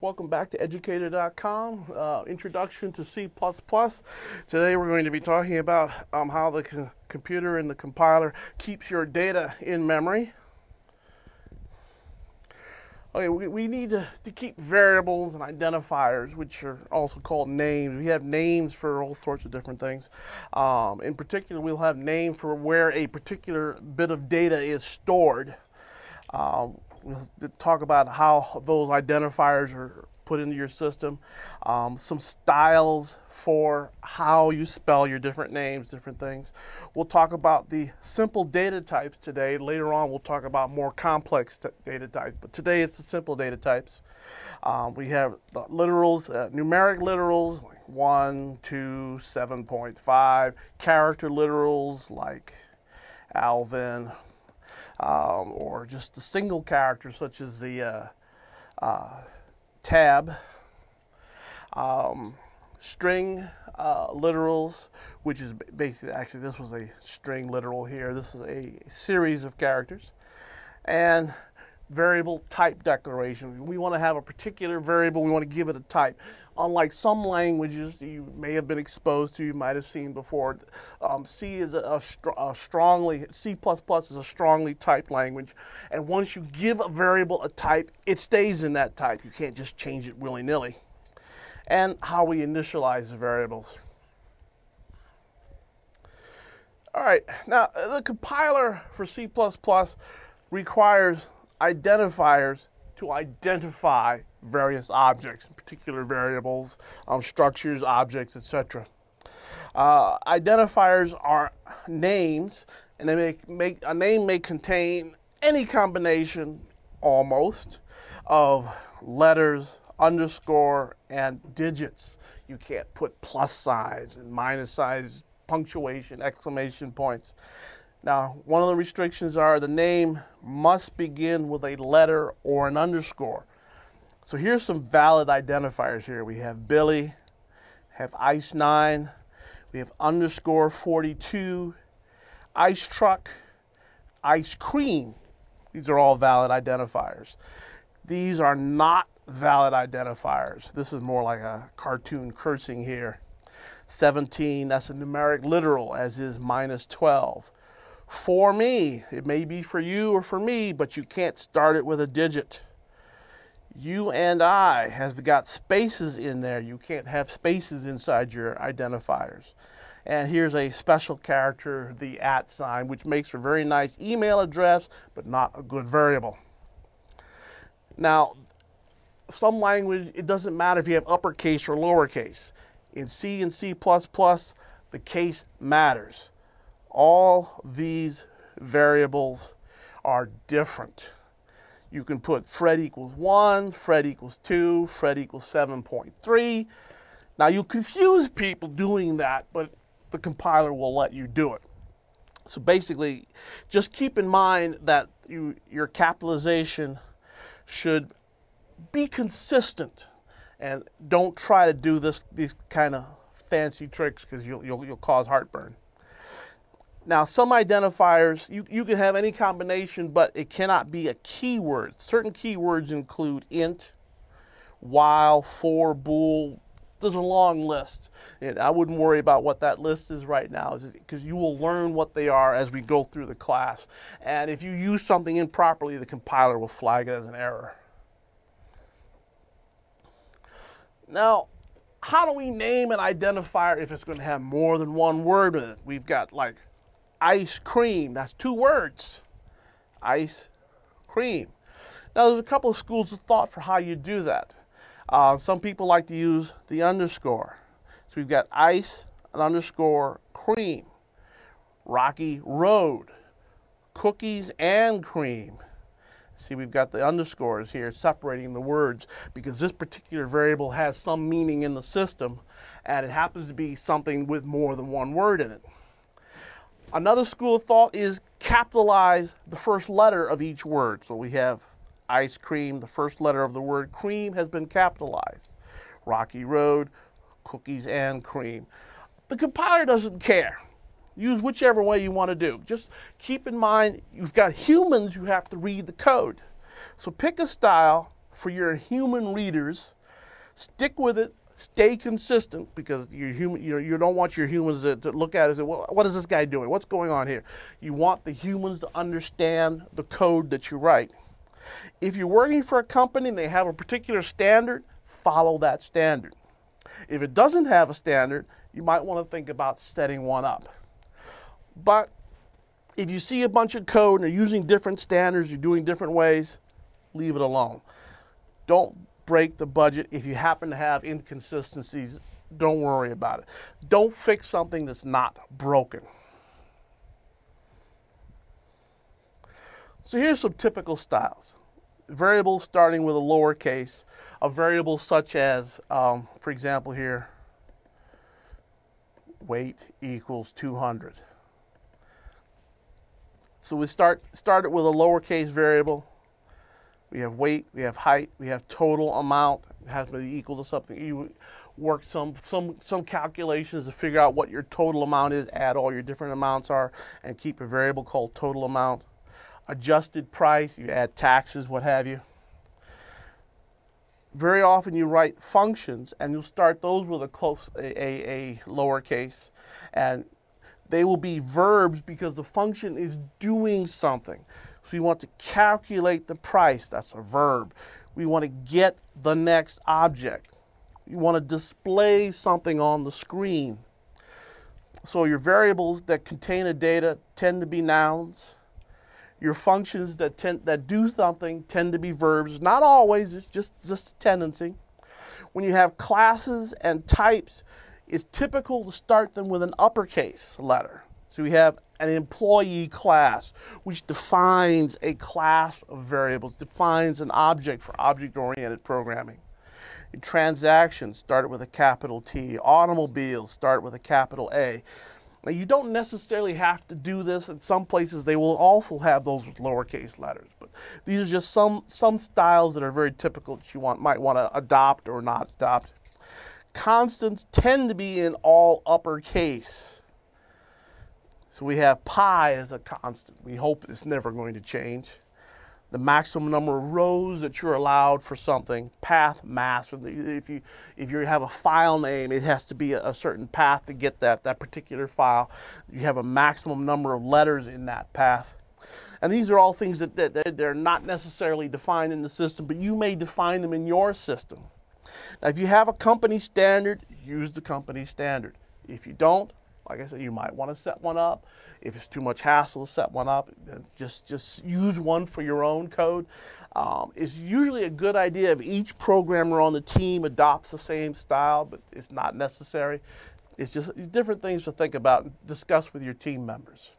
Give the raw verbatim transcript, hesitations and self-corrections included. Welcome back to Educator dot com, uh, introduction to C plus plus. Today we're going to be talking about um, how the co computer and the compiler keeps your data in memory. Okay, we, we need to, to keep variables and identifiers, which are also called names. We have names for all sorts of different things. Um, in particular, we'll have names for where a particular bit of data is stored. Um, We'll talk about how those identifiers are put into your system, um, some styles for how you spell your different names, different things. We'll talk about the simple data types today. Later on, we'll talk about more complex data types, but today it's the simple data types. Um, we have the literals, uh, numeric literals, like one, two, seven point five, character literals like Alvin, Um, or just the single character, such as the uh, uh, tab, um, string uh, literals, which is basically, actually this was a string literal here, this is a series of characters, and variable type declaration. We want to have a particular variable, we want to give it a type. Unlike some languages you may have been exposed to, you might have seen before, um, C is a, a, str a strongly, C plus plus is a strongly typed language, and once you give a variable a type, it stays in that type. You can't just change it willy-nilly. And how we initialize the variables. All right, now the compiler for C plus plus requires identifiers to identify various objects, in particular variables, um, structures, objects, et cetera. Uh, identifiers are names, and they make, make a name may contain any combination, almost, of letters, underscore, and digits. You can't put plus signs and minus signs, punctuation, exclamation points. Now, one of the restrictions are the name must begin with a letter or an underscore. So here's some valid identifiers here. We have Billy, have Ice nine, we have underscore forty-two, Ice Truck, Ice Cream. These are all valid identifiers. These are not valid identifiers. This is more like a cartoon cursing here. seventeen, that's a numeric literal, as is minus twelve. For me, it may be for you or for me, but you can't start it with a digit. You and I has got spaces in there. You can't have spaces inside your identifiers. And here's a special character, the at sign, which makes for a very nice email address, but not a good variable. Now, some language, it doesn't matter if you have uppercase or lowercase. In C and C plus plus, the case matters. All these variables are different. You can put Fred equals one, Fred equals two, Fred equals seven point three. Now you confuse people doing that, but the compiler will let you do it. So basically, just keep in mind that you, your capitalization should be consistent, and don't try to do this these kind of fancy tricks, because you'll, you'll, you'll cause heartburn. Now, some identifiers, you, you can have any combination, but it cannot be a keyword. Certain keywords include int, while, for, bool. There's a long list. And I wouldn't worry about what that list is right now, because you will learn what they are as we go through the class. And if you use something improperly, the compiler will flag it as an error. Now, how do we name an identifier if it's going to have more than one word in it? We've got, like, ice cream, that's two words, ice cream. Now there's a couple of schools of thought for how you do that. Uh, some people like to use the underscore. So we've got ice, an underscore, cream, rocky road, cookies and cream. See, we've got the underscores here separating the words, because this particular variable has some meaning in the system, and it happens to be something with more than one word in it. Another school of thought is capitalize the first letter of each word. So we have ice cream, the first letter of the word cream has been capitalized. Rocky Road, cookies and cream. The compiler doesn't care. Use whichever way you want to do. Just keep in mind, you've got humans who have to read the code. So pick a style for your human readers. Stick with it. Stay consistent, because you're human, you know, you don't want your humans to, to look at it and say, well, what is this guy doing? What's going on here? You want the humans to understand the code that you write. If you're working for a company and they have a particular standard, follow that standard. If it doesn't have a standard, you might want to think about setting one up. But if you see a bunch of code and they're using different standards, you're doing different ways, leave it alone. Don't break the budget. If you happen to have inconsistencies, don't worry about it. Don't fix something that's not broken. So here's some typical styles. Variables starting with a lowercase. A variable such as, um, for example here, weight equals two hundred. So we start, start it with a lowercase variable. We have weight, we have height, we have total amount. It has to be equal to something. You work some, some, some calculations to figure out what your total amount is, add all your different amounts are, and keep a variable called total amount. Adjusted price, you add taxes, what have you. Very often you write functions, and you'll start those with a, close, a, a, a lowercase, and they will be verbs because the function is doing something. So we want to calculate the price. That's a verb. We want to get the next object. You want to display something on the screen. So your variables that contain a data tend to be nouns. Your functions that tend, that do something tend to be verbs. Not always. It's just, just a tendency. When you have classes and types, it's typical to start them with an uppercase letter. So we have an employee class, which defines a class of variables, defines an object for object-oriented programming. Transactions start with a capital T. Automobiles start with a capital A. Now, you don't necessarily have to do this. In some places, they will also have those with lowercase letters. But these are just some, some styles that are very typical that you want, might want to adopt or not adopt. Constants tend to be in all uppercase. So we have pi as a constant. We hope it's never going to change. The maximum number of rows that you're allowed for something, path, mass. If you, if you have a file name, it has to be a certain path to get that, that particular file. You have a maximum number of letters in that path. And these are all things that, that they're not necessarily defined in the system, but you may define them in your system. Now, if you have a company standard, use the company standard. If you don't, like I said, you might want to set one up. If it's too much hassle to set one up, just, just use one for your own code. Um, it's usually a good idea if each programmer on the team adopts the same style, but it's not necessary. It's just different things to think about and discuss with your team members.